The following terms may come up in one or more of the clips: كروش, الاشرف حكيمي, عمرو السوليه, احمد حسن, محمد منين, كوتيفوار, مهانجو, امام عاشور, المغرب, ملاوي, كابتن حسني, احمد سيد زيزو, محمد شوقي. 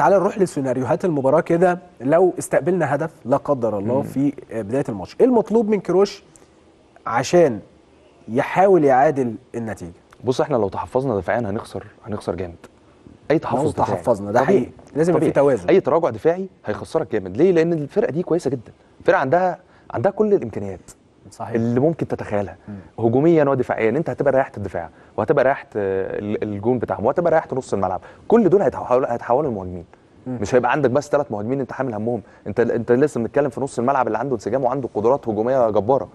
تعال نروح لسيناريوهات المباراه كده. لو استقبلنا هدف لا قدر الله في بدايه الماتش، ايه المطلوب من كروش عشان يحاول يعادل النتيجه؟ بص، احنا لو تحفظنا دفاعيا هنخسر جامد. اي تحفظ دفاعي تحفظنا ده حقيقي، لازم يبقى في توازن. اي تراجع دفاعي هيخسرك جامد. ليه؟ لان الفرقه دي كويسه جدا، فرقه عندها كل الامكانيات صحيح اللي ممكن تتخيلها هجوميا ودفاعيا. انت هتبقى ريحت الدفاع، وهتبقى ريحت الجون بتاعهم، وهتبقى ريحت نص الملعب. كل دول هيتحولوا لمهاجمين. مش هيبقى عندك بس 3 مهاجمين انت حامل همهم. انت لسه بنتكلم في نص الملعب اللي عنده انسجام وعنده قدرات هجوميه جباره.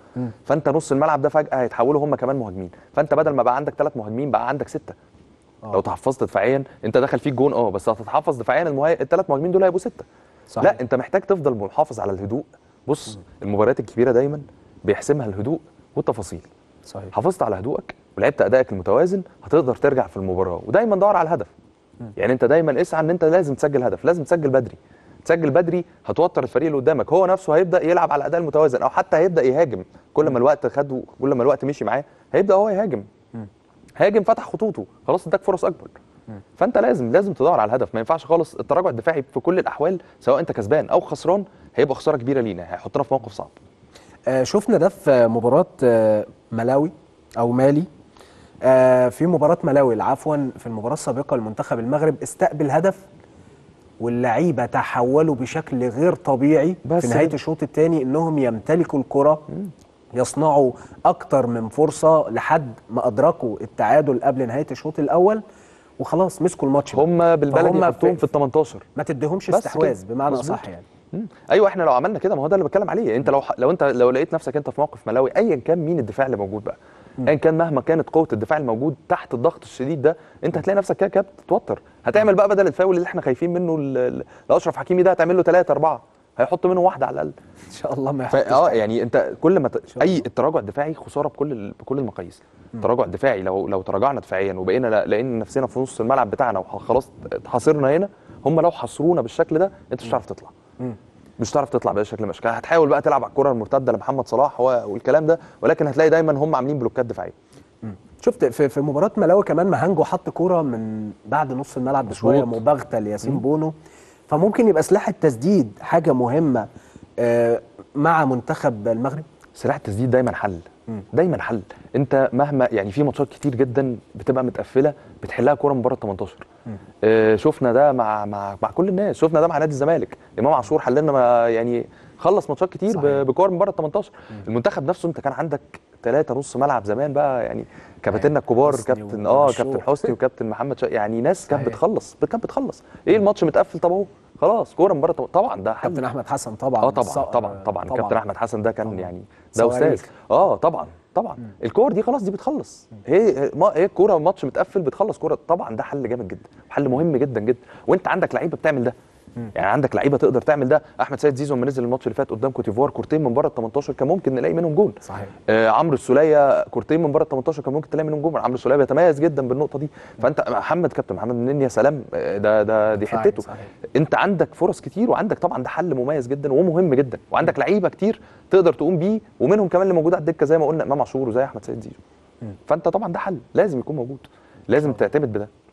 فانت نص الملعب ده فجاه هيتحولوا هم كمان مهاجمين. فانت بدل ما بقى عندك 3 مهاجمين بقى عندك 6. لو تحفظت دفاعيا انت داخل فيك جون، بس هتتحفظ دفاعيا ال3 مهاجمين دول هيبقوا 6. صحيح. لا، انت محتاج تفضل محافظ على الهدوء. بص، المباريات الكبيره دايما بيحسمها الهدوء والتفاصيل. صحيح. حافظت على هدوءك ولعبت ادائك المتوازن هتقدر ترجع في المباراه. ودايما دور على الهدف. يعني انت دايما اسعى ان انت لازم تسجل هدف، لازم تسجل بدري. تسجل بدري هتوتر الفريق اللي قدامك، هو نفسه هيبدا يلعب على الاداء المتوازن او حتى هيبدا يهاجم. كل ما الوقت مشي معاه هيبدا هو يهاجم. هاجم، فتح خطوطه، خلاص اداك فرص اكبر. فانت لازم تدور على الهدف. ما ينفعش خالص التراجع الدفاعي في كل الاحوال، سواء انت كسبان او خسران هيبقى خساره كبيره لينا، هيحطنا في موقف صعب. شفنا ده في مباراه ملاوي او مالي. في مباراه ملاوي في المباراه السابقه المنتخب المغرب استقبل هدف واللعيبه تحولوا بشكل غير طبيعي في نهايه الشوط الثاني، انهم يمتلكوا الكره، يصنعوا اكتر من فرصه لحد ما ادركوا التعادل قبل نهايه الشوط الاول، وخلاص مسكوا الماتش. هم بالبلدي حطوهم في ال18، ما تديهمش استحواذ بمعنى اصح يعني. ايوه، احنا لو عملنا كده، ما هو ده اللي بتكلم عليه. انت لو لقيت نفسك انت في موقف ملاوي، ايا كان مين الدفاع اللي موجود بقى، ايا كان مهما كانت قوه الدفاع الموجود تحت الضغط الشديد ده، انت هتلاقي نفسك كده بتتوتر. هتعمل بقى بدل الفاول اللي احنا خايفين منه الاشرف حكيمي ده، هتعمل له 3 4، هيحط منه 1 على الاقل ان شاء الله ما يحطش. يعني انت كل ما اي التراجع الدفاعي خساره بكل المقاييس. التراجع الدفاعي لو تراجعنا دفاعيا وبقينا لقينا نفسنا في نص الملعب بتاعنا وخلاص حاصرنا هنا، هم لو حاصرونا بالشكل ده انت مش هتعرف تطلع. مش هتعرف تطلع بأي شكل مشكلة. هتحاول بقى تلعب على الكره المرتده لمحمد صلاح والكلام ده، ولكن هتلاقي دايما هم عاملين بلوكات دفاعيه. شفت في مباراه ملاوي كمان مهانجو حط كوره من بعد نص الملعب بشويه مباغته لياسين بونو، فممكن يبقى سلاح التسديد حاجه مهمه مع منتخب المغرب. سلاح التسديد دايما حل، دايما حل. انت مهما يعني في ماتشات كتير جدا بتبقى متقفله بتحلها كوره من بره ال18. شفنا ده مع كل الناس، شفنا ده مع نادي الزمالك. امام عاشور حل لنا يعني، خلص ماتشات كتير بكور من بره ال18. المنتخب نفسه انت كان عندك 3 نص ملعب زمان بقى، يعني كباتننا الكبار، كابتن كابتن حسني وكابتن محمد شوقي، يعني ناس كانت بتخلص. ايه الماتش متقفل؟ طب اهو خلاص كوره من بره. طبعا ده كابتن احمد حسن طبعا. طبعا كابتن احمد حسن ده كان يعني ده استاذ. طبعا الكور دي خلاص، دي بتخلص. هي الكوره ماتش متقفل بتخلص كوره. طبعا ده حل جامد جدا، حل مهم جدا جدا. وانت عندك لعيبه بتعمل ده، يعني عندك لعيبه تقدر تعمل ده. احمد سيد زيزو لما نزل الماتش اللي فات قدام كوتيفوار، كورتين من بره ال18 كان ممكن نلاقي منهم جول. صحيح. عمرو السوليه كورتين من بره ال18 كان ممكن تلاقي منهم جول. عمرو السوليه بيتميز جدا بالنقطه دي. فانت كابتن محمد منين يا سلام، دي حتته. صحيح. انت عندك فرص كتير، وعندك طبعا ده حل مميز جدا ومهم جدا، وعندك لعيبه كتير تقدر تقوم بيه، ومنهم كمان اللي موجود على الدكه زي ما قلنا امام عاشور وزي احمد سيد زيزو. فانت طبعا ده حل لازم يكون موجود، لازم تعتمد بده.